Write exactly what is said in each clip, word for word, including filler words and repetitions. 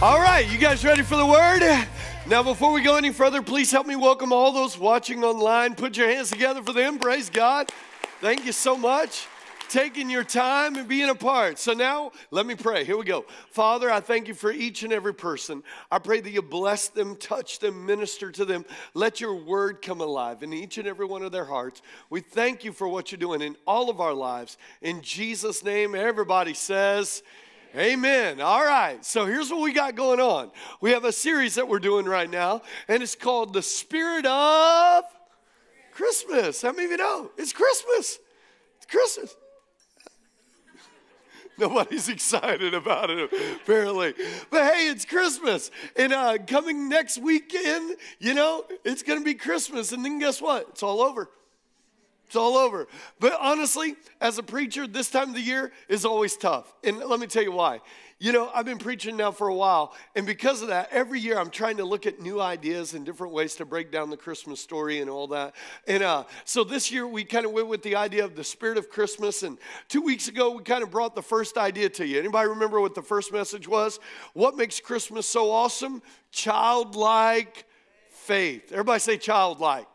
All right, you guys ready for the word? Now, before we go any further, please help me welcome all those watching online. Put your hands together for them. Praise God. Thank you so much. Taking your time and being a part. So now, let me pray. Here we go. Father, I thank you for each and every person. I pray that you bless them, touch them, minister to them. Let your word come alive in each and every one of their hearts. We thank you for what you're doing in all of our lives. In Jesus' name, everybody says amen. All right. So here's what we got going on. We have a series that we're doing right now, and it's called The Spirit of Christmas. How many of you know? It's Christmas. It's Christmas. Nobody's excited about it, apparently. But hey, it's Christmas. And uh, coming next weekend, you know, it's going to be Christmas. And then guess what? It's all over. It's all over. But honestly, as a preacher, this time of the year is always tough. And let me tell you why. You know, I've been preaching now for a while, and because of that, every year I'm trying to look at new ideas and different ways to break down the Christmas story and all that. And uh, so this year we kind of went with the idea of the spirit of Christmas, and two weeks ago we kind of brought the first idea to you. Anybody remember what the first message was? What makes Christmas so awesome? Childlike faith. Everybody say childlike.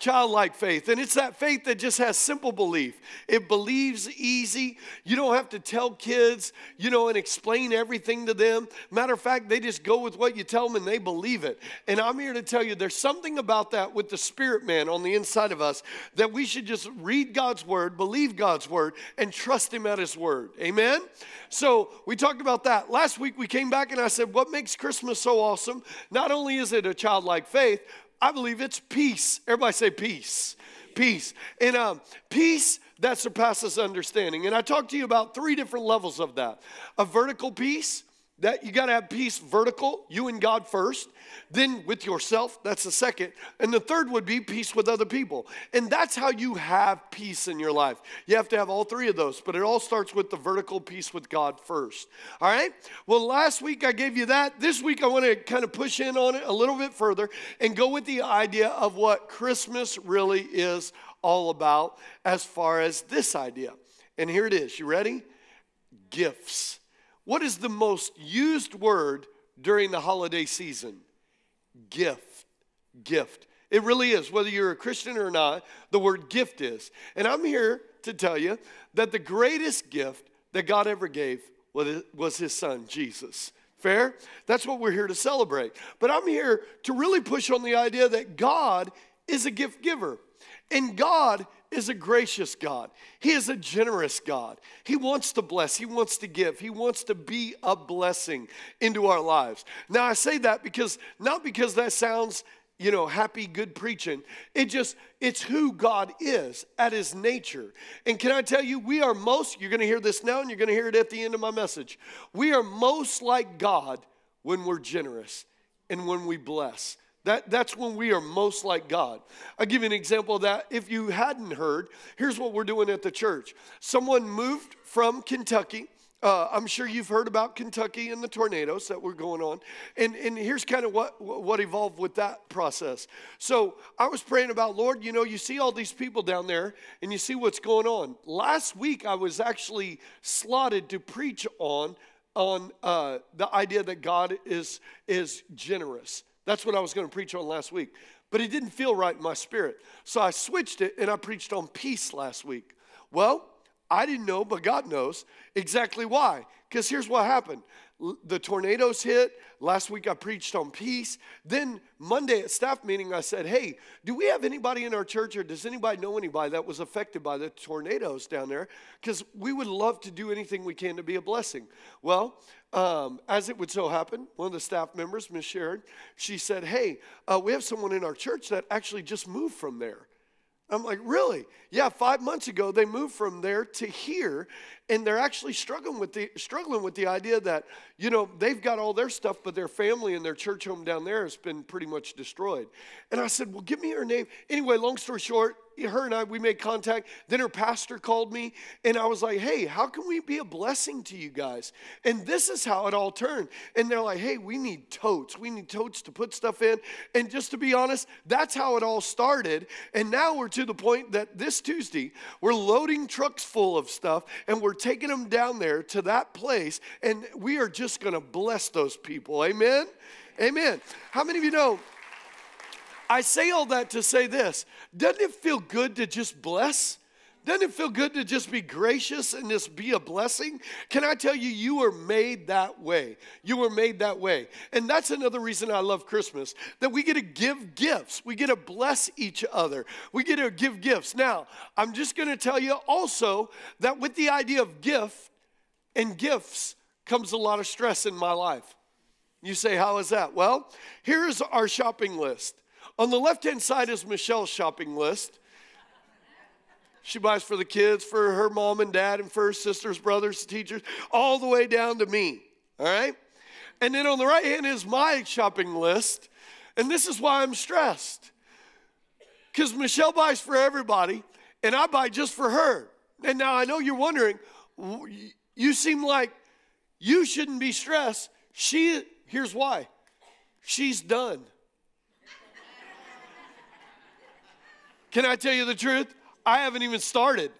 Childlike faith. And it's that faith that just has simple belief. It believes easy. You don't have to tell kids, you know, and explain everything to them. Matter of fact, they just go with what you tell them and they believe it. And I'm here to tell you there's something about that with the spirit man on the inside of us that we should just read God's word, believe God's word, and trust him at his word. Amen? So we talked about that. Last week we came back and I said, what makes Christmas so awesome? Not only is it a childlike faith, I believe it's peace. Everybody say peace. Peace. And um, peace that surpasses understanding. And I talked to you about three different levels of that. A vertical peace, that you got to have peace vertical, you and God first. Then with yourself, that's the second. And the third would be peace with other people. And that's how you have peace in your life. You have to have all three of those. But it all starts with the vertical peace with God first. All right? Well, last week I gave you that. This week I want to kind of push in on it a little bit further and go with the idea of what Christmas really is all about as far as this idea. And here it is. You ready? Gifts. What is the most used word during the holiday season? Gift. Gift. It really is. Whether you're a Christian or not, the word gift is. And I'm here to tell you that the greatest gift that God ever gave was his son, Jesus. Fair? That's what we're here to celebrate. But I'm here to really push on the idea that God is a gift giver. And God is a gracious God. He is a generous God. He wants to bless. He wants to give. He wants to be a blessing into our lives. Now, I say that because, not because that sounds, you know, happy, good preaching. It just, it's who God is at his nature. And can I tell you, we are most, you're going to hear this now and you're going to hear it at the end of my message. We are most like God when we're generous and when we bless. That, that's when we are most like God. I'll give you an example of that. If you hadn't heard, here's what we're doing at the church. Someone moved from Kentucky. Uh, I'm sure you've heard about Kentucky and the tornadoes that were going on. And, and here's kind of what, what evolved with that process. So I was praying about, Lord, you know, you see all these people down there and you see what's going on. Last week I was actually slotted to preach on, on uh, the idea that God is, is generous. That's what I was going to preach on last week. But it didn't feel right in my spirit. So I switched it, and I preached on peace last week. Well, I didn't know, but God knows exactly why. Because here's what happened. The tornadoes hit. Last week I preached on peace. Then Monday at staff meeting I said, hey, do we have anybody in our church, or does anybody know anybody that was affected by the tornadoes down there? Because we would love to do anything we can to be a blessing. Well, um, as it would so happen, one of the staff members, Miss Sharon, she said, hey, uh, we have someone in our church that actually just moved from there. I'm like, really? Yeah, five months ago, they moved from there to here, and they're actually struggling with the struggling with the idea that, you know, they've got all their stuff, but their family and their church home down there has been pretty much destroyed. And I said, well, give me her name. Anyway, long story short, her and I, we made contact. Then her pastor called me, and I was like, hey, how can we be a blessing to you guys? And this is how it all turned. And they're like, hey, we need totes. We need totes to put stuff in. And just to be honest, that's how it all started. And now we're to the point that this Tuesday, we're loading trucks full of stuff, and we're taking them down there to that place, and we are just going to bless those people. Amen? Amen. How many of you know? I say all that to say this. Doesn't it feel good to just bless? Doesn't it feel good to just be gracious and just be a blessing? Can I tell you, you were made that way. You were made that way. And that's another reason I love Christmas, that we get to give gifts. We get to bless each other. We get to give gifts. Now, I'm just going to tell you also that with the idea of gift and gifts comes a lot of stress in my life. You say, how is that? Well, here's our shopping list. On the left-hand side is Michelle's shopping list. She buys for the kids, for her mom and dad, and for her sisters, brothers, teachers, all the way down to me, all right? And then on the right hand is my shopping list, and this is why I'm stressed, because Michelle buys for everybody, and I buy just for her. And now I know you're wondering, you seem like you shouldn't be stressed. She, here's why. She's done. Can I tell you the truth? I haven't even started.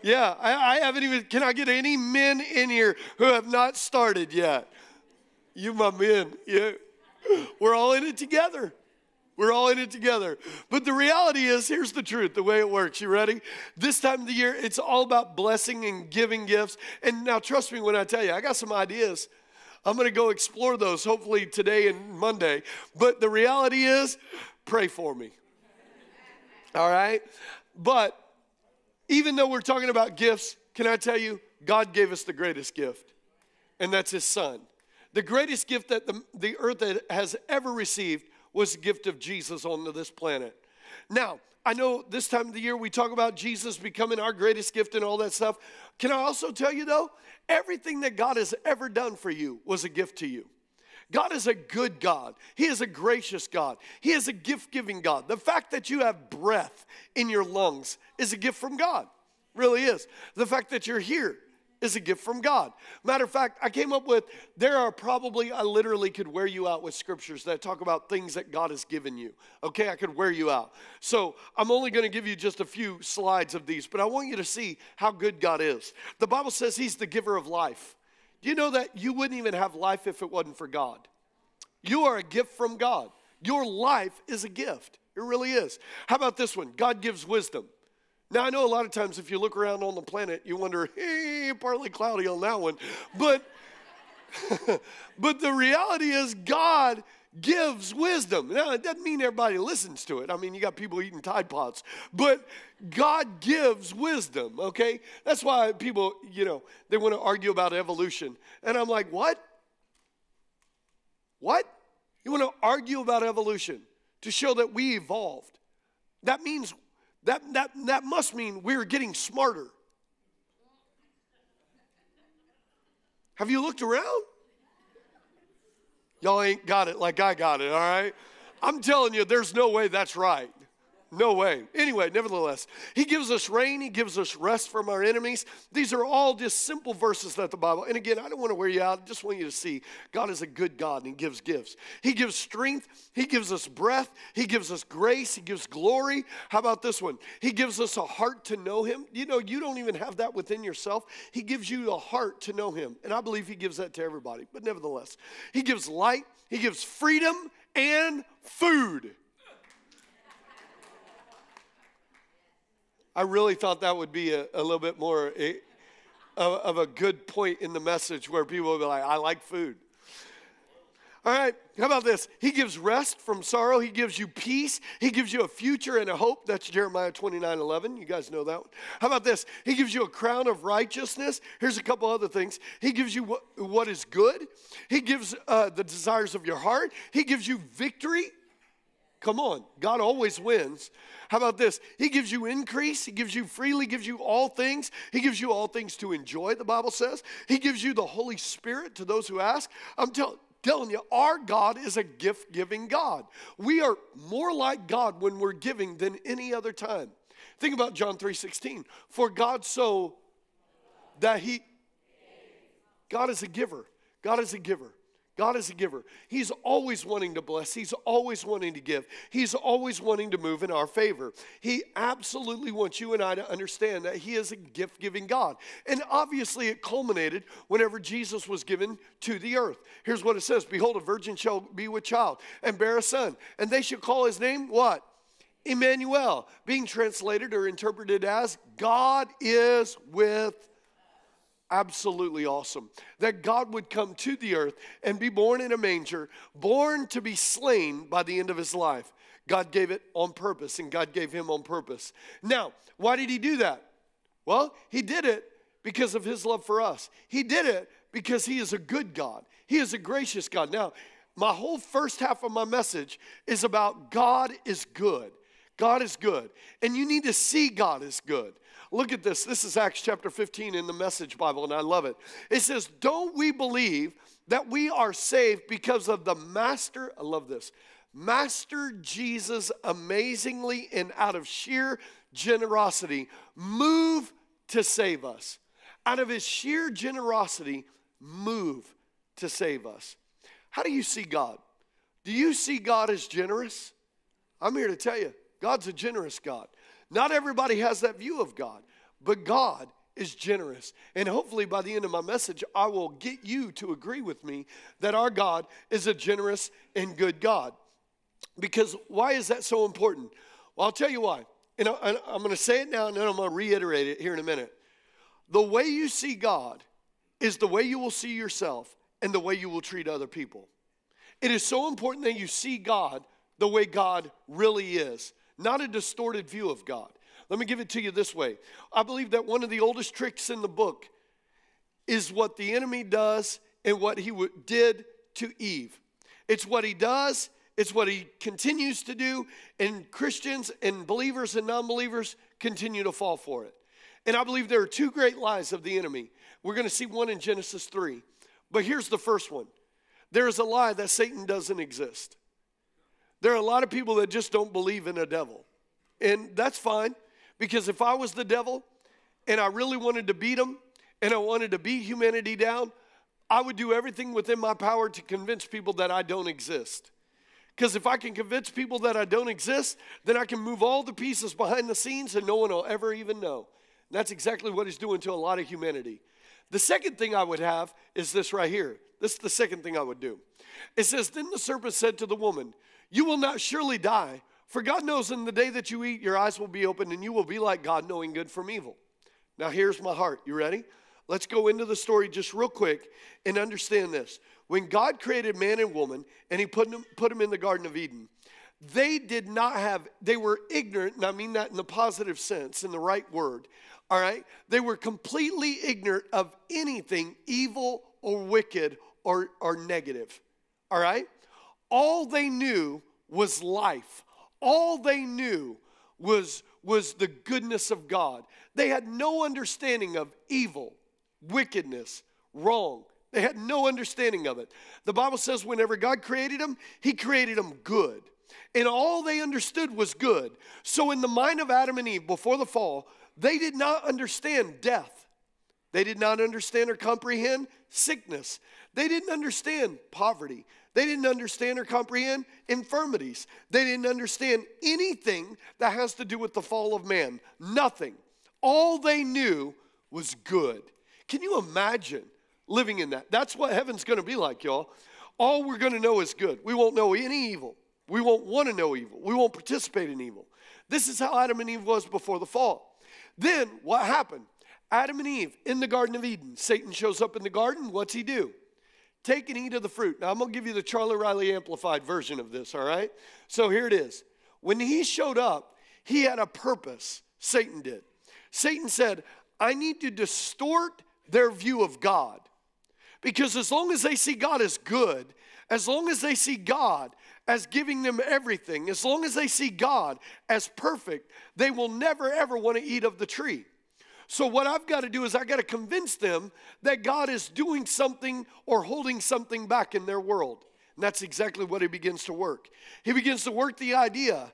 Yeah, I, I haven't even, can I get any men in here who have not started yet? You, my men, yeah. We're all in it together. We're all in it together. But the reality is, here's the truth, the way it works. You ready? This time of the year, it's all about blessing and giving gifts. And now trust me when I tell you, I got some ideas. I'm going to go explore those hopefully today and Monday. But the reality is, pray for me. All right, but even though we're talking about gifts, can I tell you, God gave us the greatest gift, and that's his son. The greatest gift that the, the earth has ever received was the gift of Jesus onto this planet. Now, I know this time of the year we talk about Jesus becoming our greatest gift and all that stuff. Can I also tell you, though, everything that God has ever done for you was a gift to you. God is a good God. He is a gracious God. He is a gift-giving God. The fact that you have breath in your lungs is a gift from God. It really is. The fact that you're here is a gift from God. Matter of fact, I came up with, there are probably, I literally could wear you out with scriptures that talk about things that God has given you. Okay, I could wear you out. So I'm only going to give you just a few slides of these, but I want you to see how good God is. The Bible says he's the giver of life. Do you know that you wouldn't even have life if it wasn't for God? You are a gift from God. Your life is a gift. It really is. How about this one? God gives wisdom. Now, I know a lot of times if you look around on the planet, you wonder, hey, partly cloudy on that one. But, but the reality is God gives wisdom. Now, it doesn't mean everybody listens to it. I mean, you got people eating Tide Pods. But God gives wisdom, okay? That's why people, you know, they want to argue about evolution. And I'm like, what? What? You want to argue about evolution to show that we evolved. That means, that, that, that must mean we're getting smarter. Have you looked around? Y'all ain't got it like I got it, all right? I'm telling you, there's no way that's right. No way. Anyway, nevertheless, he gives us rain. He gives us rest from our enemies. These are all just simple verses that the Bible, and again, I don't want to wear you out. I just want you to see God is a good God, and he gives gifts. He gives strength. He gives us breath. He gives us grace. He gives glory. How about this one? He gives us a heart to know him. You know, you don't even have that within yourself. He gives you a heart to know him, and I believe he gives that to everybody, but nevertheless, he gives light. He gives freedom and food. I really thought that would be a, a little bit more a, of, of a good point in the message where people would be like, I like food. All right, how about this? He gives rest from sorrow. He gives you peace. He gives you a future and a hope. That's Jeremiah twenty-nine eleven. You guys know that one. How about this? He gives you a crown of righteousness. Here's a couple other things. He gives you what, what is good. He gives uh, the desires of your heart. He gives you victory. Come on, God always wins. How about this? He gives you increase. He gives you freely, gives you all things. He gives you all things to enjoy, the Bible says. He gives you the Holy Spirit to those who ask. I'm tell telling you, our God is a gift-giving God. We are more like God when we're giving than any other time. Think about John three sixteen. For God so that he... God is a giver. God is a giver. God is a giver. He's always wanting to bless. He's always wanting to give. He's always wanting to move in our favor. He absolutely wants you and I to understand that he is a gift-giving God. And obviously it culminated whenever Jesus was given to the earth. Here's what it says. Behold, a virgin shall be with child and bear a son. And they shall call his name what? Emmanuel. Being translated or interpreted as God is with us. Absolutely awesome that God would come to the earth and be born in a manger, born to be slain by the end of his life. God gave it on purpose, and God gave him on purpose. Now, why did he do that? Well, he did it because of his love for us. He did it because he is a good God. He is a gracious God. Now, my whole first half of my message is about God is good. God is good, and you need to see God is good. Look at this. This is Acts chapter fifteen in the Message Bible, and I love it. It says, don't we believe that we are saved because of the Master, I love this, Master Jesus amazingly and out of sheer generosity move to save us. Out of his sheer generosity, move to save us. How do you see God? Do you see God as generous? I'm here to tell you, God's a generous God. Not everybody has that view of God, but God is generous. And hopefully by the end of my message, I will get you to agree with me that our God is a generous and good God. Because why is that so important? Well, I'll tell you why. And I'm going to say it now, and then I'm going to reiterate it here in a minute. The way you see God is the way you will see yourself and the way you will treat other people. It is so important that you see God the way God really is. Not a distorted view of God. Let me give it to you this way. I believe that one of the oldest tricks in the book is what the enemy does and what he did to Eve. It's what he does. It's what he continues to do. And Christians and believers and non-believers continue to fall for it. And I believe there are two great lies of the enemy. We're going to see one in Genesis three. But here's the first one. There is a lie that Satan doesn't exist. There are a lot of people that just don't believe in a devil. And that's fine, because if I was the devil and I really wanted to beat him and I wanted to beat humanity down, I would do everything within my power to convince people that I don't exist. Because if I can convince people that I don't exist, then I can move all the pieces behind the scenes and no one will ever even know. And that's exactly what he's doing to a lot of humanity. The second thing I would have is this right here. This is the second thing I would do. It says, then the serpent said to the woman, you will not surely die, for God knows in the day that you eat, your eyes will be opened, and you will be like God, knowing good from evil. Now, here's my heart. You ready? Let's go into the story just real quick and understand this. When God created man and woman, and he put them, put them in the Garden of Eden, they did not have, they were ignorant, and I mean that in the positive sense, in the right word, all right? They were completely ignorant of anything evil or wicked or, or negative, all right? All they knew was life. All they knew was, was the goodness of God. They had no understanding of evil, wickedness, wrong. They had no understanding of it. The Bible says whenever God created them, he created them good. And all they understood was good. So in the mind of Adam and Eve before the fall, they did not understand death. They did not understand or comprehend sickness. They didn't understand poverty. They didn't understand or comprehend infirmities. They didn't understand anything that has to do with the fall of man. Nothing. All they knew was good. Can you imagine living in that? That's what heaven's going to be like, y'all. All we're going to know is good. We won't know any evil. We won't want to know evil. We won't participate in evil. This is how Adam and Eve was before the fall. Then what happened? Adam and Eve in the Garden of Eden. Satan shows up in the garden. What's he do? Take and eat of the fruit. Now, I'm going to give you the Charlie Riley amplified version of this, all right? So here it is. When he showed up, he had a purpose. Satan did. Satan said, I need to distort their view of God. Because as long as they see God as good, as long as they see God as giving them everything, as long as they see God as perfect, they will never, ever want to eat of the tree. So what I've got to do is I've got to convince them that God is doing something or holding something back in their world. And that's exactly what he begins to work. He begins to work the idea,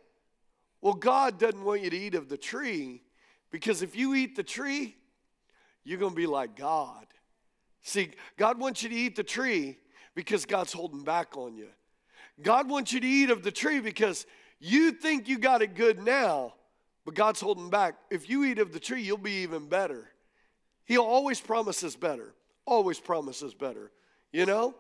well, God doesn't want you to eat of the tree, because if you eat the tree, you're going to be like God. See, God wants you to eat the tree because God's holding back on you. God wants you to eat of the tree because you think you got it good now, but God's holding back. If you eat of the tree, you'll be even better. He'll always promise us better, always promise us better, you know?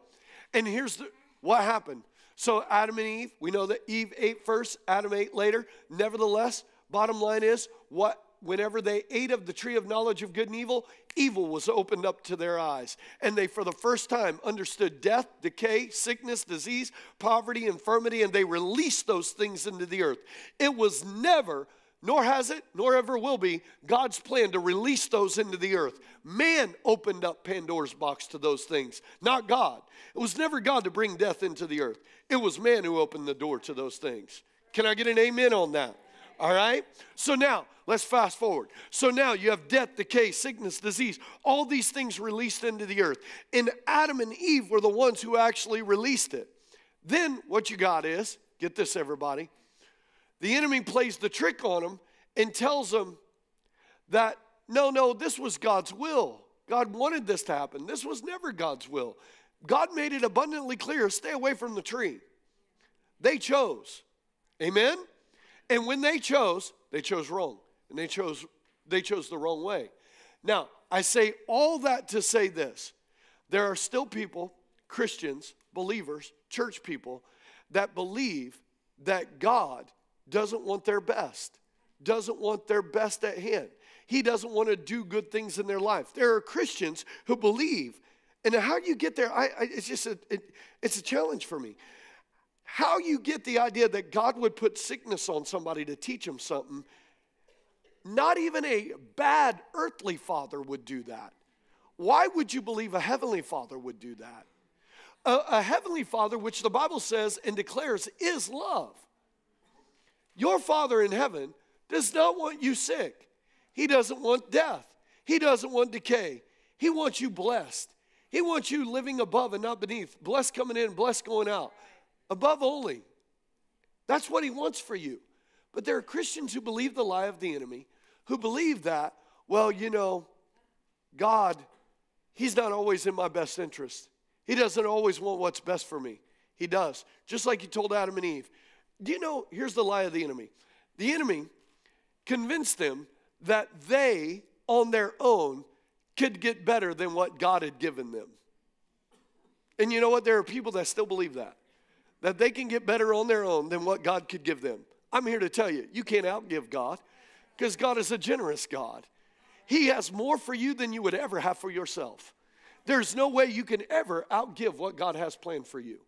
And here's the, what happened. So Adam and Eve, we know that Eve ate first, Adam ate later. Nevertheless, bottom line is, what? Whenever they ate of the tree of knowledge of good and evil, evil was opened up to their eyes. And they, for the first time, understood death, decay, sickness, disease, poverty, infirmity, and they released those things into the earth. It was never, nor has it, nor ever will be, God's plan to release those into the earth. Man opened up Pandora's box to those things, not God. It was never God to bring death into the earth. It was man who opened the door to those things. Can I get an amen on that? All right? So now, let's fast forward. So now you have death, decay, sickness, disease, all these things released into the earth. And Adam and Eve were the ones who actually released it. Then what you got is, get this everybody, the enemy plays the trick on them and tells them that, no, no, this was God's will. God wanted this to happen. This was never God's will. God made it abundantly clear, stay away from the tree. They chose. Amen? And when they chose, they chose wrong, and they chose they chose the wrong way. Now, I say all that to say this. There are still people, Christians, believers, church people, that believe that God doesn't want their best, doesn't want their best at hand. He doesn't want to do good things in their life. There are Christians who believe, and how you get there, I, I, it's just a, it, it's a challenge for me. How you get the idea that God would put sickness on somebody to teach them something, not even a bad earthly father would do that. Why would you believe a heavenly father would do that? A, a heavenly father, which the Bible says and declares is love. Your Father in heaven does not want you sick. He doesn't want death. He doesn't want decay. He wants you blessed. He wants you living above and not beneath, blessed coming in, blessed going out. Above only. That's what he wants for you. But there are Christians who believe the lie of the enemy, who believe that, well, you know, God, he's not always in my best interest. He doesn't always want what's best for me. He does. Just like he told Adam and Eve. Do you know, here's the lie of the enemy. The enemy convinced them that they, on their own, could get better than what God had given them. And you know what? There are people that still believe that. That they can get better on their own than what God could give them. I'm here to tell you, you can't outgive God, because God is a generous God. He has more for you than you would ever have for yourself. There's no way you can ever outgive what God has planned for you.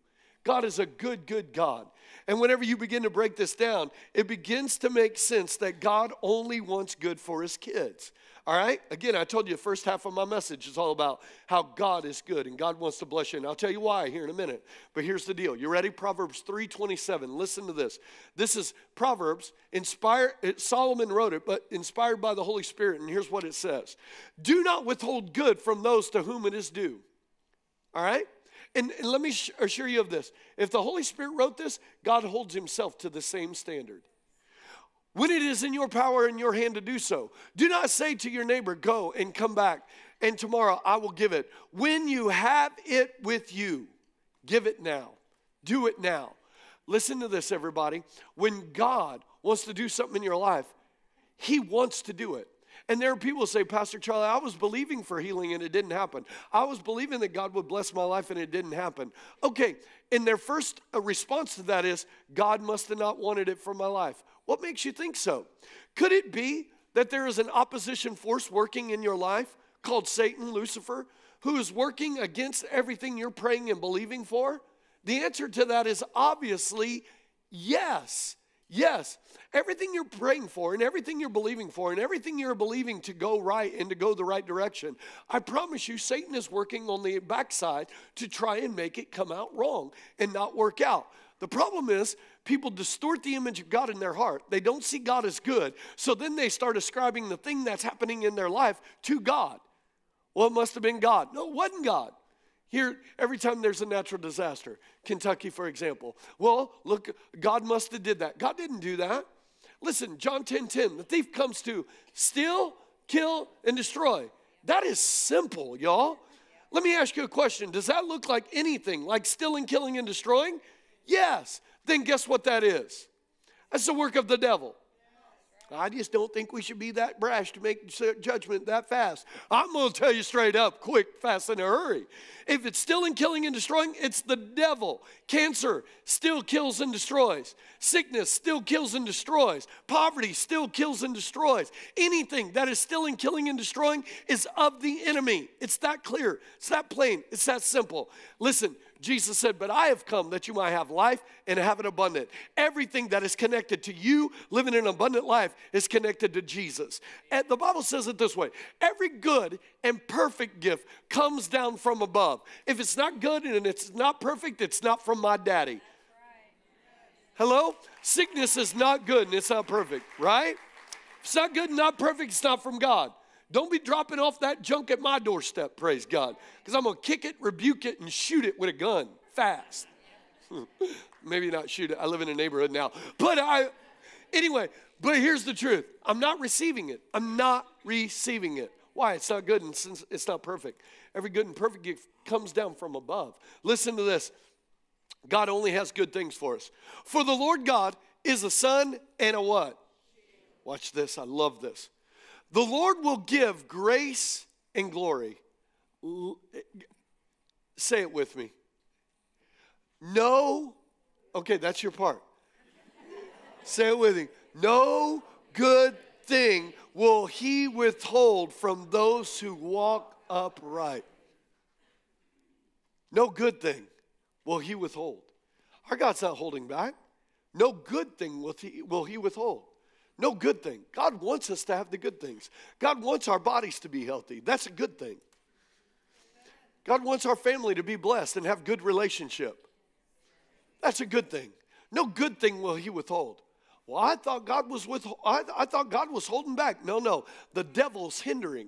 God is a good, good God. And whenever you begin to break this down, it begins to make sense that God only wants good for his kids. All right? Again, I told you the first half of my message is all about how God is good and God wants to bless you. And I'll tell you why here in a minute. But here's the deal. You ready? Proverbs three twenty-seven. Listen to this. This is Proverbs, inspired, Solomon wrote it, but inspired by the Holy Spirit. And here's what it says. Do not withhold good from those to whom it is due. All right? And, and let me assure you of this. If the Holy Spirit wrote this, God holds himself to the same standard. When it is in your power and your hand to do so, do not say to your neighbor, go and come back, and tomorrow I will give it. When you have it with you, give it now. Do it now. Listen to this, everybody. When God wants to do something in your life, he wants to do it. And there are people who say, Pastor Charlie, I was believing for healing and it didn't happen. I was believing that God would bless my life and it didn't happen. Okay, and their first response to that is, God must have not wanted it for my life. What makes you think so? Could it be that there is an opposition force working in your life called Satan, Lucifer, who is working against everything you're praying and believing for? The answer to that is obviously yes. Yes, everything you're praying for and everything you're believing for and everything you're believing to go right and to go the right direction, I promise you Satan is working on the backside to try and make it come out wrong and not work out. The problem is people distort the image of God in their heart. They don't see God as good. So then they start ascribing the thing that's happening in their life to God. Well, it must have been God. No, it wasn't God. Here, every time there's a natural disaster, Kentucky, for example. Well, look, God must have did that. God didn't do that. Listen, John ten ten, the thief comes to steal, kill, and destroy. That is simple, y'all. Let me ask you a question. Does that look like anything, like stealing, killing, and destroying? Yes. Then guess what that is? That's the work of the devil. I just don't think we should be that brash to make judgment that fast. I'm going to tell you straight up, quick, fast, in a hurry. If it's stealing, killing, and destroying, it's the devil. Cancer still kills and destroys. Sickness still kills and destroys. Poverty still kills and destroys. Anything that is stealing, killing, and destroying is of the enemy. It's that clear. It's that plain. It's that simple. Listen, Jesus said, but I have come that you might have life and have it abundant. Everything that is connected to you living an abundant life is connected to Jesus. And the Bible says it this way. Every good and perfect gift comes down from above. If it's not good and it's not perfect, it's not from my daddy. Hello? Sickness is not good and it's not perfect, right? If it's not good and not perfect, it's not from God. Don't be dropping off that junk at my doorstep, praise God, because I'm going to kick it, rebuke it, and shoot it with a gun fast. Maybe not shoot it. I live in a neighborhood now. But I, anyway, but here's the truth. I'm not receiving it. I'm not receiving it. Why? It's not good, and since it's not perfect. Every good and perfect gift comes down from above. Listen to this. God only has good things for us. For the Lord God is a sun and a what? Watch this. I love this. The Lord will give grace and glory. Say it with me. No, okay, that's your part. Say it with me. No good thing will he withhold from those who walk upright. No good thing will he withhold. Our God's not holding back. No good thing will he, will he withhold. No good thing. God wants us to have the good things. God wants our bodies to be healthy. That's a good thing. God wants our family to be blessed and have good relationship. That's a good thing. No good thing will he withhold. Well, I thought God was with, I, I thought God was holding back. No, no. The devil's hindering.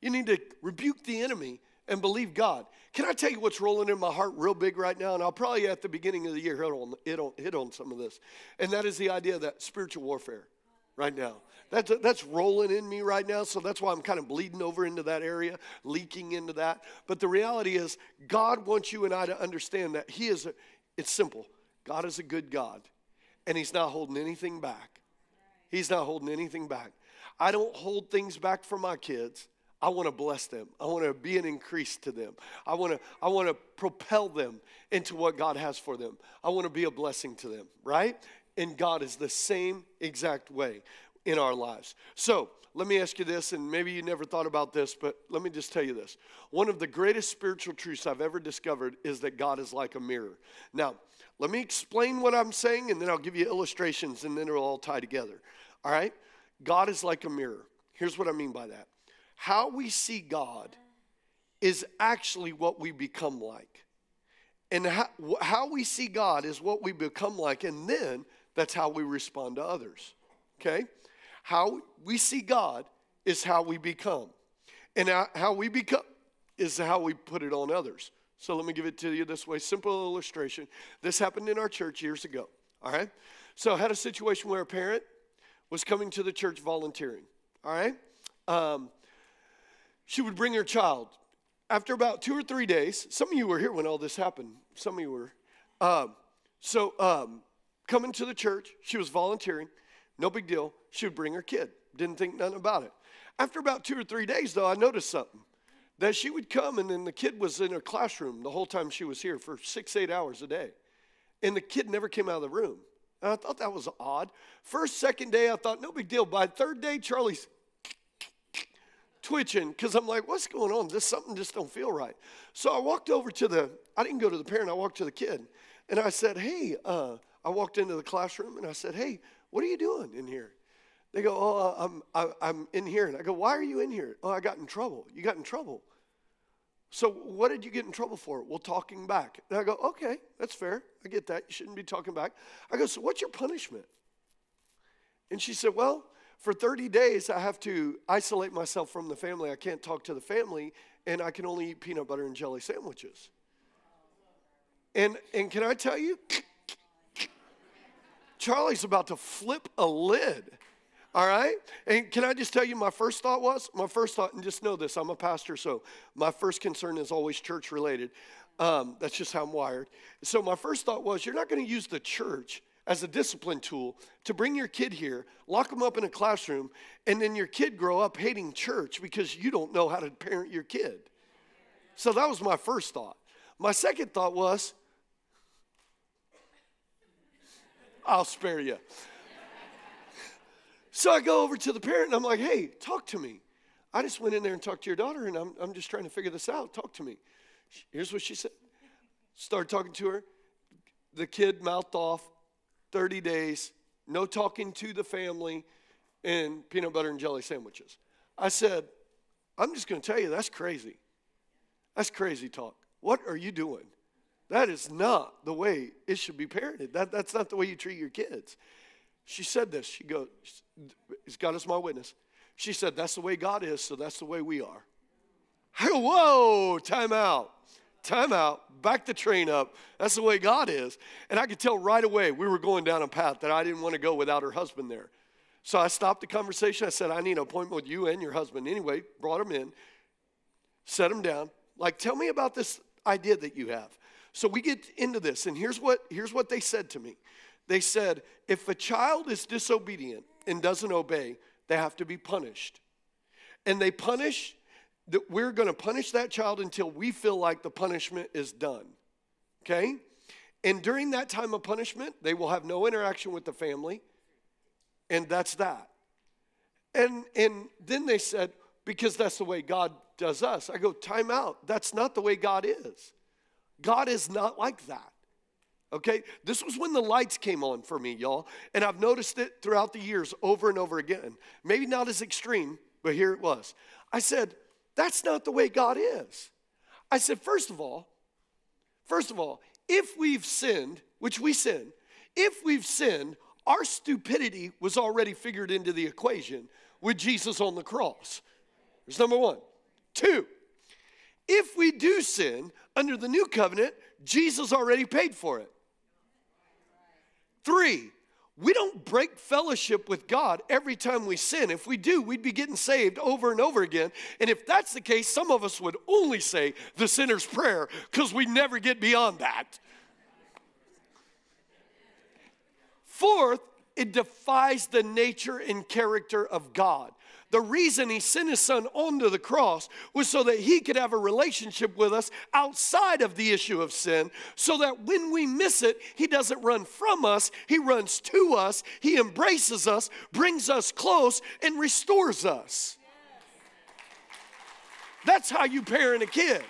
You need to rebuke the enemy and believe God. Can I tell you what's rolling in my heart real big right now? And I'll probably at the beginning of the year hit on, hit on, hit on some of this. And that is the idea of that spiritual warfare. Right now. That's, that's rolling in me right now, so that's why I'm kind of bleeding over into that area, leaking into that. But the reality is, God wants you and I to understand that he is, a, it's simple, God is a good God, and he's not holding anything back. He's not holding anything back. I don't hold things back for my kids. I want to bless them. I want to be an increase to them. I want to, I want to propel them into what God has for them. I want to be a blessing to them, right? And God is the same exact way in our lives. So let me ask you this, and maybe you never thought about this, but let me just tell you this. One of the greatest spiritual truths I've ever discovered is that God is like a mirror. Now, let me explain what I'm saying, and then I'll give you illustrations, and then it'll all tie together. All right? God is like a mirror. Here's what I mean by that. How we see God is actually what we become like. And how, how we see God is what we become like, and then that's how we respond to others, okay? How we see God is how we become. And how we become is how we put it on others. So let me give it to you this way, simple illustration. This happened in our church years ago, all right? So I had a situation where a parent was coming to the church volunteering, all right? Um, she would bring her child. After about two or three days, some of you were here when all this happened. Some of you were. Um, so... Um, Coming to the church, she was volunteering, no big deal. She would bring her kid, didn't think nothing about it. After about two or three days, though, I noticed something, that she would come and then the kid was in her classroom the whole time she was here for six, eight hours a day, and the kid never came out of the room. And I thought that was odd. First, second day, I thought, no big deal. By third day, Charlie's twitching because I'm like, what's going on? This something just don't feel right. So I walked over to the, I didn't go to the parent, I walked to the kid, and I said, hey, uh, I walked into the classroom, and I said, hey, what are you doing in here? They go, oh, I'm, I, I'm in here. And I go, why are you in here? Oh, I got in trouble. You got in trouble. So what did you get in trouble for? Well, talking back. And I go, okay, that's fair. I get that. You shouldn't be talking back. I go, so what's your punishment? And she said, well, for thirty days, I have to isolate myself from the family. I can't talk to the family, and I can only eat peanut butter and jelly sandwiches. And, and can I tell you, Charlie's about to flip a lid, all right? And can I just tell you my first thought was? My first thought, and just know this, I'm a pastor, so my first concern is always church-related. Um, that's just how I'm wired. So my first thought was, you're not going to use the church as a discipline tool to bring your kid here, lock them up in a classroom, and then your kid grow up hating church because you don't know how to parent your kid. So that was my first thought. My second thought was, I'll spare you. So I go over to the parent, and I'm like, hey, talk to me. I just went in there and talked to your daughter, and I'm, I'm just trying to figure this out. Talk to me. Here's what she said. Started talking to her. The kid mouthed off. thirty days, no talking to the family, and peanut butter and jelly sandwiches. I said, I'm just going to tell you, that's crazy. That's crazy talk. What are you doing? That is not the way it should be parented. That, that's not the way you treat your kids. She said this. She goes, God is my witness. She said, that's the way God is, so that's the way we are. I go, whoa, time out. Time out, back the train up. That's the way God is. And I could tell right away we were going down a path that I didn't want to go without her husband there. So I stopped the conversation. I said, I need an appointment with you and your husband. Anyway, brought him in, set him down. Like, tell me about this idea that you have. So we get into this, and here's what, here's what they said to me. They said, if a child is disobedient and doesn't obey, they have to be punished. And they punish that we're going to punish that child until we feel like the punishment is done, okay? And during that time of punishment, they will have no interaction with the family, and that's that. And, and then they said, because that's the way God does us. I go, time out. That's not the way God is. God is not like that, okay? This was when the lights came on for me, y'all, and I've noticed it throughout the years over and over again. Maybe not as extreme, but here it was. I said, that's not the way God is. I said, first of all, first of all, if we've sinned, which we sin, if we've sinned, our stupidity was already figured into the equation with Jesus on the cross. That's number one. Two, if we do sin under the new covenant, Jesus already paid for it. Three, we don't break fellowship with God every time we sin. If we do, we'd be getting saved over and over again. And if that's the case, some of us would only say the sinner's prayer because we never get beyond that. Fourth, it defies the nature and character of God. The reason he sent his son onto the cross was so that he could have a relationship with us outside of the issue of sin, so that when we miss it, he doesn't run from us, he runs to us, he embraces us, brings us close, and restores us. That's how you parent a kid.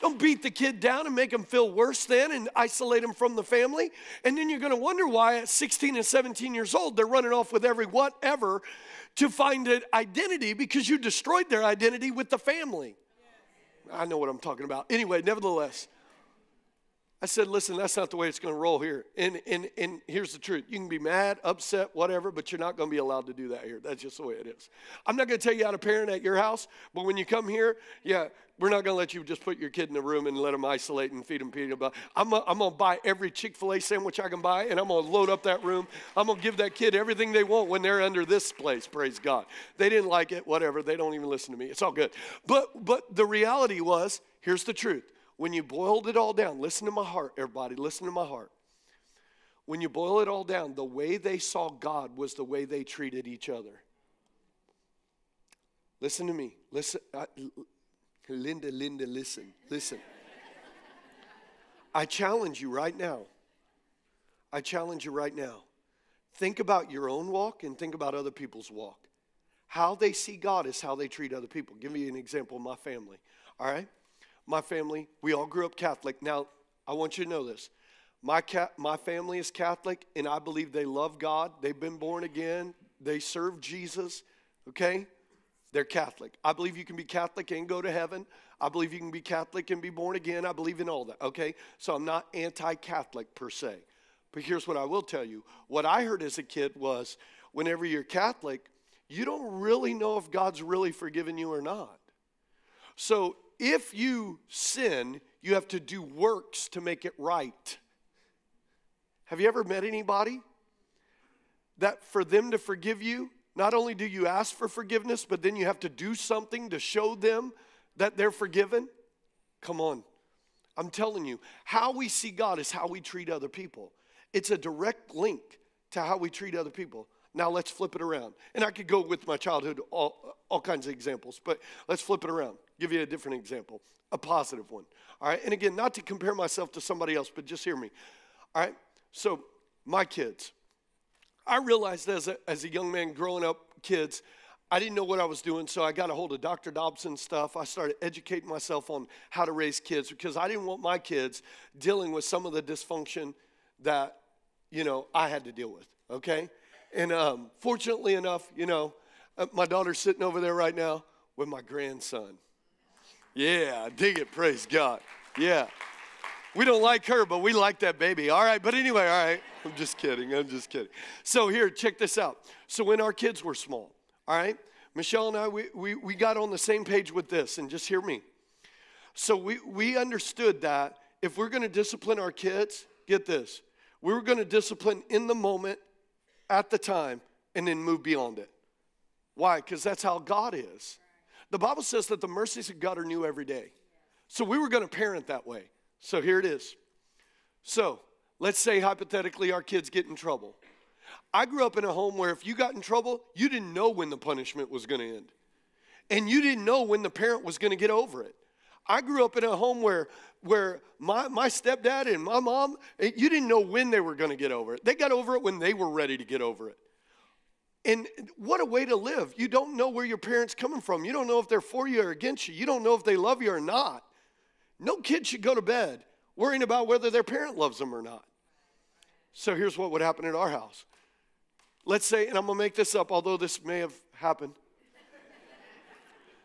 Don't beat the kid down and make them feel worse then and isolate them from the family. And then you're going to wonder why at sixteen and seventeen years old, they're running off with every whatever to find an identity because you destroyed their identity with the family. I know what I'm talking about. Anyway, nevertheless, I said, listen, that's not the way it's going to roll here. And, and, and here's the truth. You can be mad, upset, whatever, but you're not going to be allowed to do that here. That's just the way it is. I'm not going to tell you how to parent at your house, but when you come here, yeah, we're not going to let you just put your kid in a room and let them isolate and feed them peanut butter. I'm going to buy every Chick-fil-A sandwich I can buy, and I'm going to load up that room. I'm going to give that kid everything they want when they're under this place, praise God. They didn't like it, whatever. They don't even listen to me. It's all good. But, but the reality was, here's the truth. When you boiled it all down, listen to my heart, everybody, listen to my heart. When you boil it all down, the way they saw God was the way they treated each other. Listen to me. Listen, I, Linda, Linda, listen, listen. I challenge you right now. I challenge you right now. Think about your own walk and think about other people's walk. How they see God is how they treat other people. Give me an example of my family, all right? My family, we all grew up Catholic. Now, I want you to know this. My ca my family is Catholic, and I believe they love God. They've been born again. They serve Jesus, okay? They're Catholic. I believe you can be Catholic and go to heaven. I believe you can be Catholic and be born again. I believe in all that, okay? So I'm not anti-Catholic per se. But here's what I will tell you. What I heard as a kid was whenever you're Catholic, you don't really know if God's really forgiven you or not. So if you sin, you have to do works to make it right. Have you ever met anybody that for them to forgive you, not only do you ask for forgiveness, but then you have to do something to show them that they're forgiven? Come on. I'm telling you, how we see God is how we treat other people. It's a direct link to how we treat other people. Now let's flip it around. And I could go with my childhood, all, all kinds of examples, but let's flip it around. Give you a different example, a positive one. All right, and again, not to compare myself to somebody else, but just hear me. All right, so my kids. I realized as a, as a young man growing up, kids, I didn't know what I was doing, so I got a hold of Doctor Dobson's stuff. I started educating myself on how to raise kids because I didn't want my kids dealing with some of the dysfunction that, you know, I had to deal with, okay? And um, fortunately enough, you know, my daughter's sitting over there right now with my grandson. Yeah, I dig it, praise God. Yeah. We don't like her, but we like that baby. All right, but anyway, all right. I'm just kidding, I'm just kidding. So here, check this out. So when our kids were small, all right, Michelle and I, we, we, we got on the same page with this, and just hear me. So we, we understood that if we're going to discipline our kids, get this, we were going to discipline in the moment, at the time, and then move beyond it. Why? Because that's how God is. The Bible says that the mercies of God are new every day. So we were going to parent that way. So here it is. So let's say hypothetically our kids get in trouble. I grew up in a home where if you got in trouble, you didn't know when the punishment was going to end. And you didn't know when the parent was going to get over it. I grew up in a home where, where my, my stepdad and my mom, you didn't know when they were going to get over it. They got over it when they were ready to get over it. And what a way to live. You don't know where your parents coming from. You don't know if they're for you or against you. You don't know if they love you or not. No kid should go to bed worrying about whether their parent loves them or not. So here's what would happen in our house. Let's say, and I'm going to make this up, although this may have happened.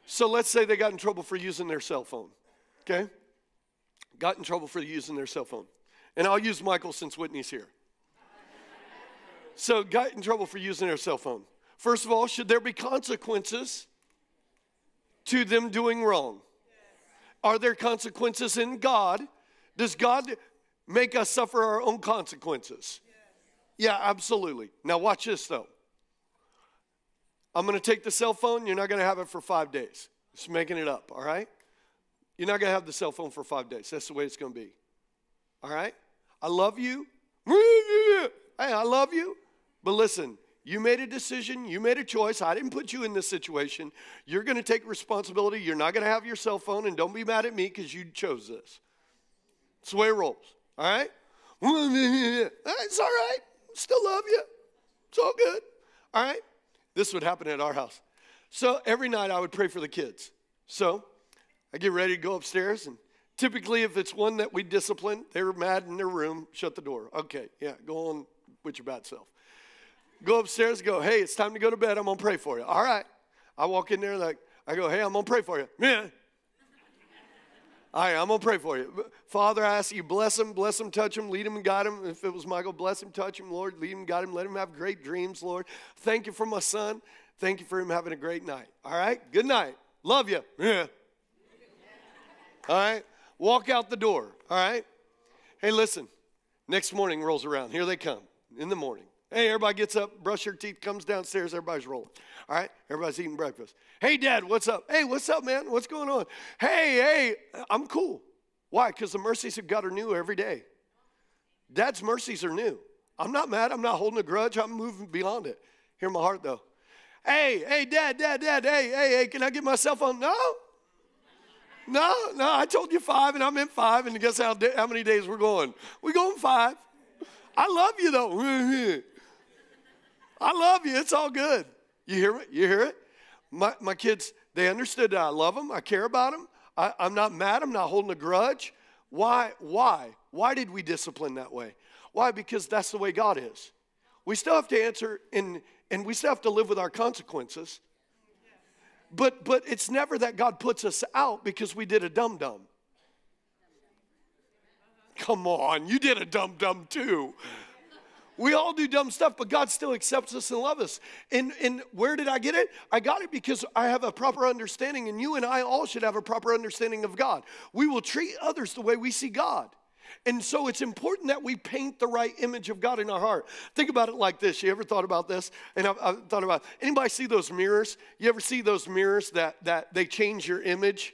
So let's say they got in trouble for using their cell phone, okay? Got in trouble for using their cell phone. And I'll use Michael since Whitney's here. So got in trouble for using their cell phone. First of all, should there be consequences to them doing wrong? Are there consequences in God? Does God make us suffer our own consequences? Yes. Yeah, absolutely. Now watch this though. I'm going to take the cell phone. You're not going to have it for five days. Just making it up, all right? You're not going to have the cell phone for five days. That's the way it's going to be. All right? I love you. Hey, I love you. But listen, you made a decision. You made a choice. I didn't put you in this situation. You're going to take responsibility. You're not going to have your cell phone, and don't be mad at me because you chose this. It's the way it rolls, all right? It's all right. Still love you. It's all good, all right? This would happen at our house. So every night I would pray for the kids. So I get ready to go upstairs, and typically if it's one that we discipline, they're mad in their room, shut the door. Okay, yeah, go on with your bad self. Go upstairs, go, hey, it's time to go to bed. I'm going to pray for you. All right. I walk in there, like, I go, hey, I'm going to pray for you. Yeah. All right, I'm going to pray for you. Father, I ask you, bless him, bless him, touch him, lead him, and guide him. If it was Michael, bless him, touch him, Lord, lead him, guide him, let him have great dreams, Lord. Thank you for my son. Thank you for him having a great night. All right, good night. Love you. Yeah. All right, walk out the door. All right. Hey, listen, next morning rolls around. Here they come in the morning. Hey, everybody gets up, brush their teeth, comes downstairs, everybody's rolling. All right? Everybody's eating breakfast. Hey, Dad, what's up? Hey, what's up, man? What's going on? Hey, hey, I'm cool. Why? Because the mercies of God are new every day. Dad's mercies are new. I'm not mad. I'm not holding a grudge. I'm moving beyond it. Hear my heart, though. Hey, hey, Dad, Dad, Dad, hey, hey, hey, can I get my cell phone? No. No, no, I told you five, and I meant five, and guess how, how many days we're going? We're going five. I love you, though. I love you. It's all good. You hear it? You hear it? My, my kids, they understood that I love them. I care about them. I, I'm not mad. I'm not holding a grudge. Why? Why? Why did we discipline that way? Why? Because that's the way God is. We still have to answer, and, and we still have to live with our consequences. but but it's never that God puts us out because we did a dum-dum. Come on, you did a dum-dum too. We all do dumb stuff, but God still accepts us and loves us. And, and where did I get it? I got it because I have a proper understanding, and you and I all should have a proper understanding of God. We will treat others the way we see God. And so it's important that we paint the right image of God in our heart. Think about it like this. You ever thought about this? And I've, I've thought about it. Anybody see those mirrors? You ever see those mirrors that, that they change your image?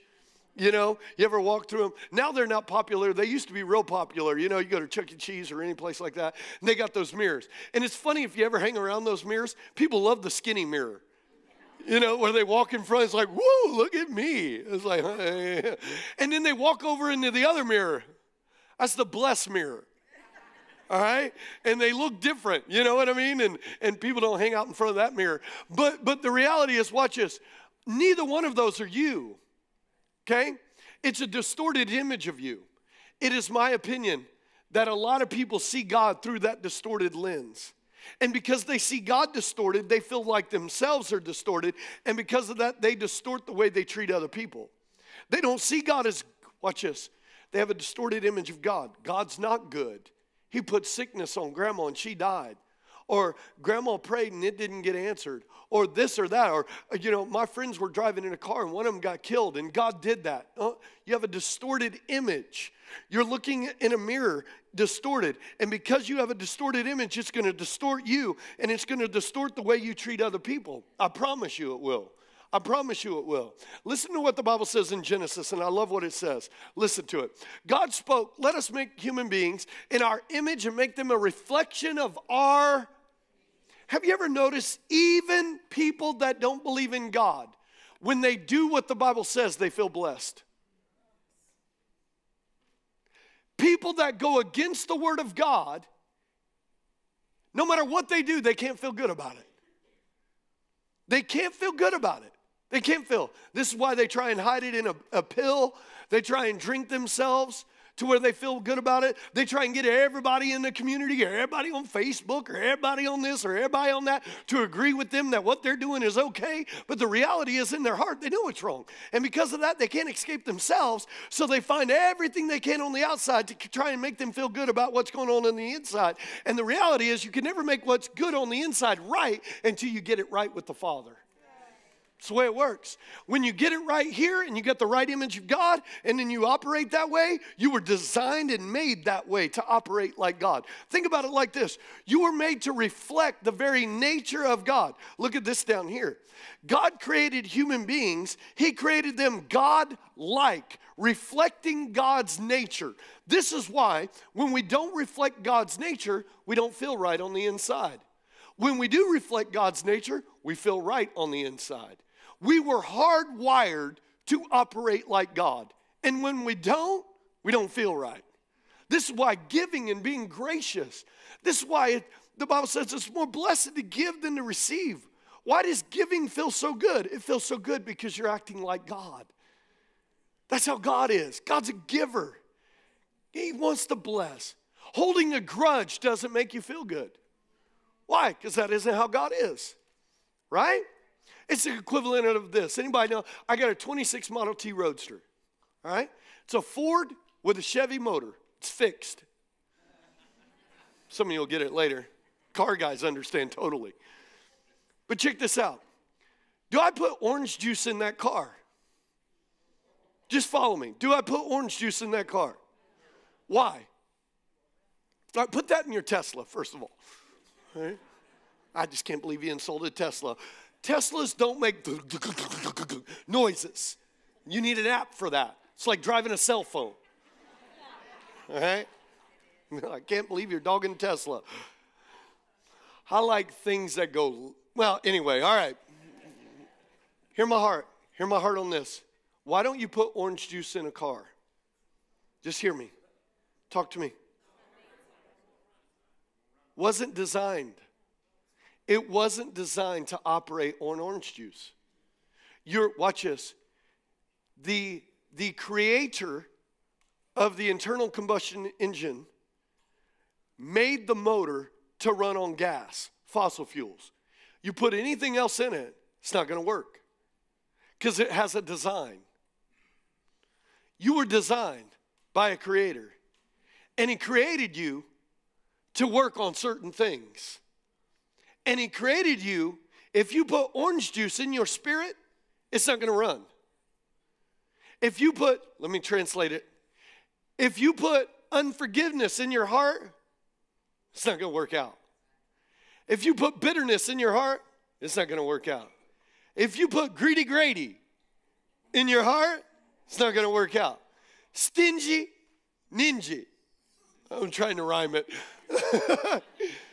You know, you ever walk through them? Now they're not popular. They used to be real popular. You know, you go to Chuck E. Cheese or any place like that, and they got those mirrors. And it's funny, if you ever hang around those mirrors, people love the skinny mirror. You know, where they walk in front, it's like, whoa, look at me. It's like, hey. And then they walk over into the other mirror. That's the blessed mirror. All right? And they look different. You know what I mean? And, and people don't hang out in front of that mirror. But, but the reality is, watch this, neither one of those are you. Okay? It's a distorted image of you. It is my opinion that a lot of people see God through that distorted lens. And because they see God distorted, they feel like themselves are distorted. And because of that, they distort the way they treat other people. They don't see God as, watch this, they have a distorted image of God. God's not good. He put sickness on grandma and she died. Or grandma prayed and it didn't get answered, or this or that, or, you know, my friends were driving in a car and one of them got killed and God did that. Oh, you have a distorted image. You're looking in a mirror distorted, and because you have a distorted image, it's going to distort you, and it's going to distort the way you treat other people. I promise you it will. I promise you it will. Listen to what the Bible says in Genesis, and I love what it says. Listen to it. God spoke, let us make human beings in our image and make them a reflection of our. Have you ever noticed even people that don't believe in God, when they do what the Bible says, they feel blessed? People that go against the word of God, no matter what they do, they can't feel good about it. They can't feel good about it. They can't feel. This is why they try and hide it in a, a pill. They try and drink themselves to where they feel good about it. They try and get everybody in the community, or everybody on Facebook, or everybody on this, or everybody on that, to agree with them that what they're doing is okay. But the reality is, in their heart, they know it's wrong. And because of that, they can't escape themselves, so they find everything they can on the outside to try and make them feel good about what's going on on the inside. And the reality is, you can never make what's good on the inside right until you get it right with the Father. It's the way it works. When you get it right here and you get the right image of God, and then you operate that way, you were designed and made that way to operate like God. Think about it like this. You were made to reflect the very nature of God. Look at this down here. God created human beings. He created them God-like, reflecting God's nature. This is why when we don't reflect God's nature, we don't feel right on the inside. When we do reflect God's nature, we feel right on the inside. We were hardwired to operate like God. And when we don't, we don't feel right. This is why giving and being gracious, this is why it, the Bible says it's more blessed to give than to receive. Why does giving feel so good? It feels so good because you're acting like God. That's how God is. God's a giver. He wants to bless. Holding a grudge doesn't make you feel good. Why? Because that isn't how God is, right? It's the equivalent of this. Anybody know? I got a twenty-six Model T Roadster, all right? It's a Ford with a Chevy motor. It's fixed. Some of you will get it later. Car guys understand totally. But check this out. Do I put orange juice in that car? Just follow me. Do I put orange juice in that car? Why? All right, put that in your Tesla, first of all. Right? I just can't believe he insulted Tesla. Teslas don't make noises. You need an app for that. It's like driving a cell phone. All right? I can't believe you're dogging Tesla. I like things that go, well, anyway, all right. Hear my heart. Hear my heart on this. Why don't you put orange juice in a car? Just hear me. Talk to me. Wasn't designed. It wasn't designed to operate on orange juice. You're, watch this. The, the creator of the internal combustion engine made the motor to run on gas, fossil fuels. You put anything else in it, it's not going to work. because it has a design. You were designed by a creator, and he created you to work on certain things. And he created you, if you put orange juice in your spirit, it's not going to run. If you put, let me translate it, if you put unforgiveness in your heart, it's not going to work out. If you put bitterness in your heart, it's not going to work out. If you put greedy, grady in your heart, it's not going to work out. Stingy, ninja. I'm trying to rhyme it.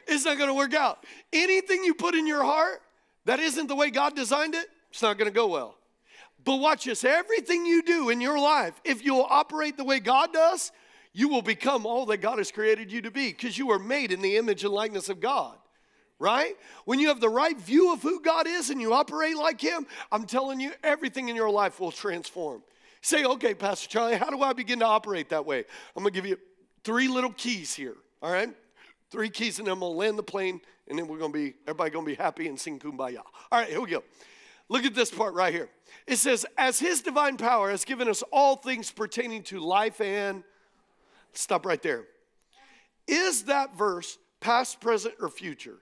It's not going to work out. Anything you put in your heart that isn't the way God designed it, it's not going to go well. But watch this. Everything you do in your life, if you'll operate the way God does, you will become all that God has created you to be, because you are made in the image and likeness of God. Right? When you have the right view of who God is and you operate like him, I'm telling you, everything in your life will transform. Say, okay, Pastor Charlie, how do I begin to operate that way? I'm going to give you three little keys here, all right? Three keys, and then I'm going to land the plane, and then we're going to be, everybody going to be happy and sing Kumbaya. All right, here we go. Look at this part right here. It says, as his divine power has given us all things pertaining to life and, stop right there. Is that verse past, present, or future?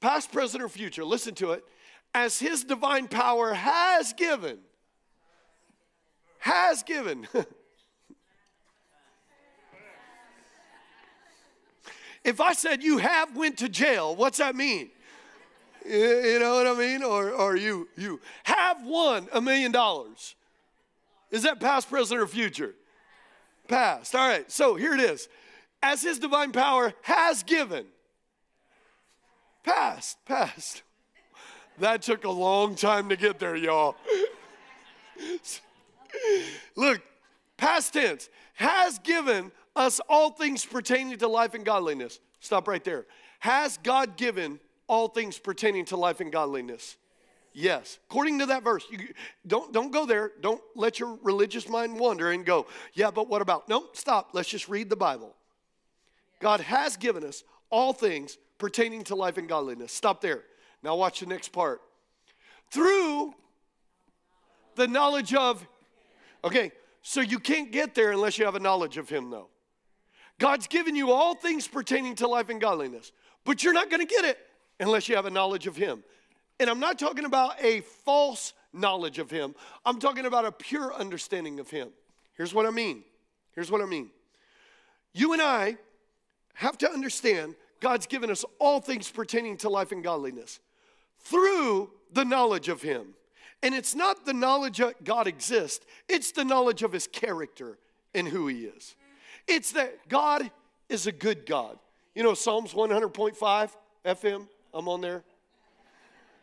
Past, present, or future. Listen to it. As his divine power has given. Has given. If I said you have went to jail, what's that mean? You know what I mean? Or, or you, you have won a million dollars. Is that past, present, or future? Past. All right. So here it is. As his divine power has given. Past, past. That took a long time to get there, y'all. Look, past tense. Has given us all things pertaining to life and godliness. Stop right there. Has God given all things pertaining to life and godliness? Yes. According to that verse. You, don't, don't go there. Don't let your religious mind wander and go, yeah, but what about? No, stop. Let's just read the Bible. God has given us all things pertaining to life and godliness. Stop there. Now watch the next part. Through the knowledge of, okay, so you can't get there unless you have a knowledge of him, though. God's given you all things pertaining to life and godliness, but you're not going to get it unless you have a knowledge of him. And I'm not talking about a false knowledge of him. I'm talking about a pure understanding of him. Here's what I mean. Here's what I mean. You and I have to understand God's given us all things pertaining to life and godliness through the knowledge of him. And it's not the knowledge that God exists. It's the knowledge of his character and who he is. It's that God is a good God. You know, Psalms one hundred point five, F M, I'm on there.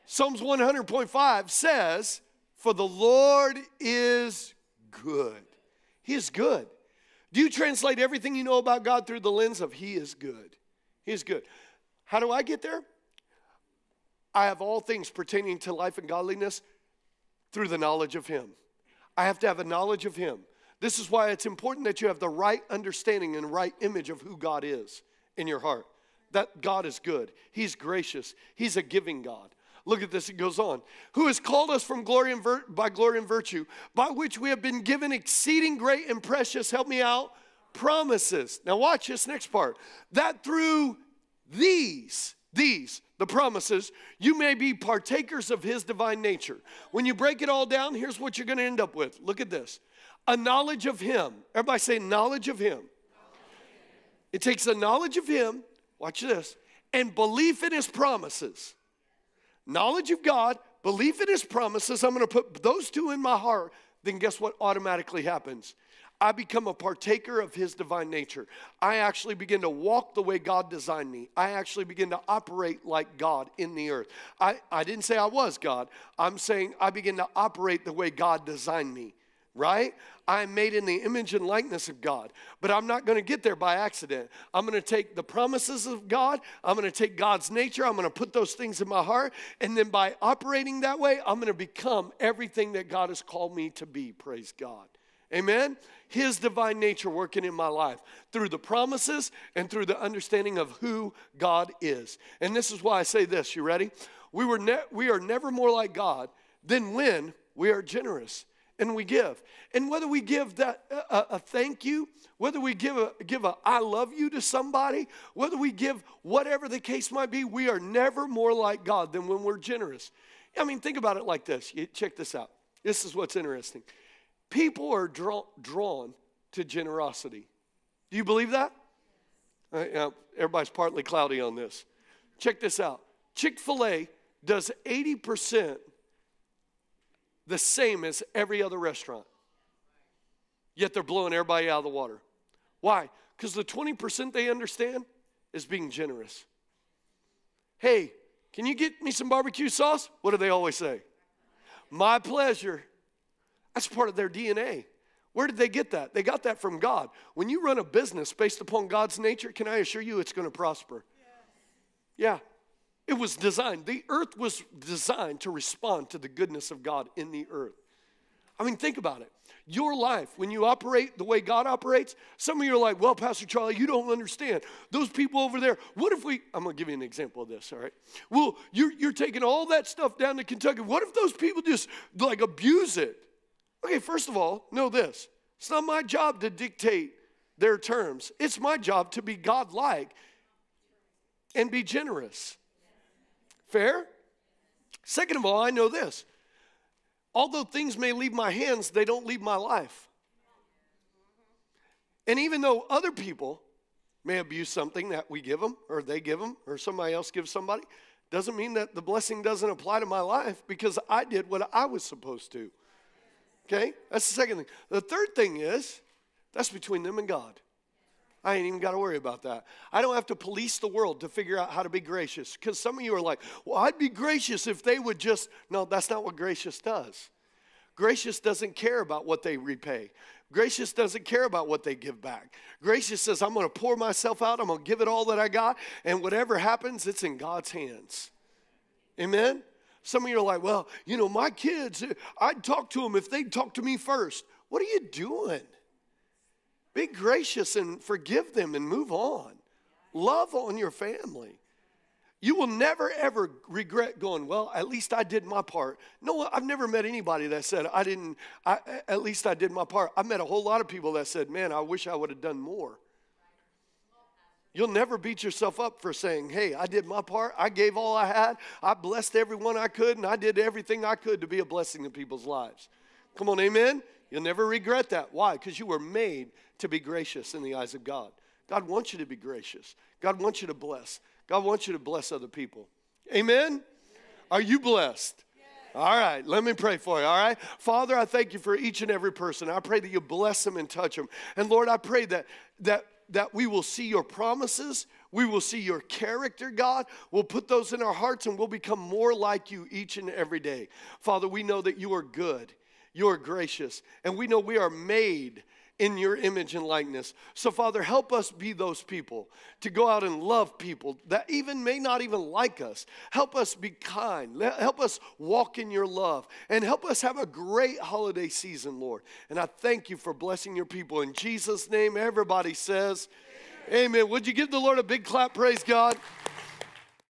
Psalms one hundred point five says, for the Lord is good. He is good. Do you translate everything you know about God through the lens of he is good? He's good. How do I get there? I have all things pertaining to life and godliness through the knowledge of him. I have to have a knowledge of him. This is why it's important that you have the right understanding and right image of who God is in your heart. That God is good. He's gracious. He's a giving God. Look at this. It goes on. Who has called us from glory and vir- by glory and virtue, by which we have been given exceeding great and precious, help me out, promises. Now watch this next part. That through these, these, the promises, you may be partakers of his divine nature. When you break it all down, here's what you're going to end up with. Look at this. A knowledge of him. Everybody say knowledge of him. Knowledge of him. It takes a knowledge of him, watch this, and belief in his promises. Knowledge of God, belief in his promises. I'm going to put those two in my heart. Then guess what automatically happens? I become a partaker of his divine nature. I actually begin to walk the way God designed me. I actually begin to operate like God in the earth. I, I didn't say I was God. I'm saying I begin to operate the way God designed me, right? I'm made in the image and likeness of God, but I'm not going to get there by accident. I'm going to take the promises of God. I'm going to take God's nature. I'm going to put those things in my heart, and then by operating that way, I'm going to become everything that God has called me to be, praise God. Amen? His divine nature working in my life through the promises and through the understanding of who God is. And this is why I say this. You ready? We, were ne- we are never more like God than when we are generous and we give. And whether we give that a, a thank you, whether we give a, give a I love you to somebody, whether we give whatever the case might be, we are never more like God than when we're generous. I mean, think about it like this. You, check this out. This is what's interesting. People are draw, drawn to generosity. Do you believe that? Right, now, everybody's partly cloudy on this. Check this out. Chick-fil-A does eighty percent the same as every other restaurant. Yet they're blowing everybody out of the water. Why? Because the twenty percent they understand is being generous. Hey, can you get me some barbecue sauce? What do they always say? My pleasure. That's part of their D N A. Where did they get that? They got that from God. When you run a business based upon God's nature, can I assure you it's going to prosper? Yeah. It was designed. The earth was designed to respond to the goodness of God in the earth. I mean, think about it. Your life, when you operate the way God operates, some of you are like, well, Pastor Charlie, you don't understand. Those people over there, what if we, I'm going to give you an example of this, all right? Well, you're, you're taking all that stuff down to Kentucky. What if those people just, like, abuse it? Okay, first of all, know this. It's not my job to dictate their terms. It's my job to be God-like and be generous. Fair? Second of all, I know this. Although things may leave my hands, they don't leave my life. And even though other people may abuse something that we give them, or they give them, or somebody else gives somebody, doesn't mean that the blessing doesn't apply to my life, because I did what I was supposed to. Okay? That's the second thing. The third thing is, that's between them and God. I ain't even got to worry about that. I don't have to police the world to figure out how to be gracious. Because some of you are like, well, I'd be gracious if they would just. No, that's not what gracious does. Gracious doesn't care about what they repay. Gracious doesn't care about what they give back. Gracious says, I'm going to pour myself out. I'm going to give it all that I got. And whatever happens, it's in God's hands. Amen? Some of you are like, well, you know, my kids, I'd talk to them if they'd talk to me first. What are you doing? Be gracious and forgive them and move on. Love on your family. You will never, ever regret going, well, at least I did my part. No, I've never met anybody that said, I didn't, I, at least I did my part. I've met a whole lot of people that said, man, I wish I would have done more. You'll never beat yourself up for saying, hey, I did my part. I gave all I had. I blessed everyone I could, and I did everything I could to be a blessing to people's lives. Come on, amen? You'll never regret that. Why? Because you were made to be gracious in the eyes of God. God wants you to be gracious. God wants you to bless. God wants you to bless other people. Amen? Yes. Are you blessed? Yes. All right, let me pray for you, all right? Father, I thank you for each and every person. I pray that you bless them and touch them. And, Lord, I pray that, that, that we will see your promises. We will see your character, God. We'll put those in our hearts, and we'll become more like you each and every day. Father, we know that you are good. You are gracious, and we know we are made in your image and likeness. So, Father, help us be those people to go out and love people that even may not even like us. Help us be kind. Help us walk in your love, and help us have a great holiday season, Lord. And I thank you for blessing your people. In Jesus' name, everybody says, amen. Amen. Would you give the Lord a big clap? Praise God.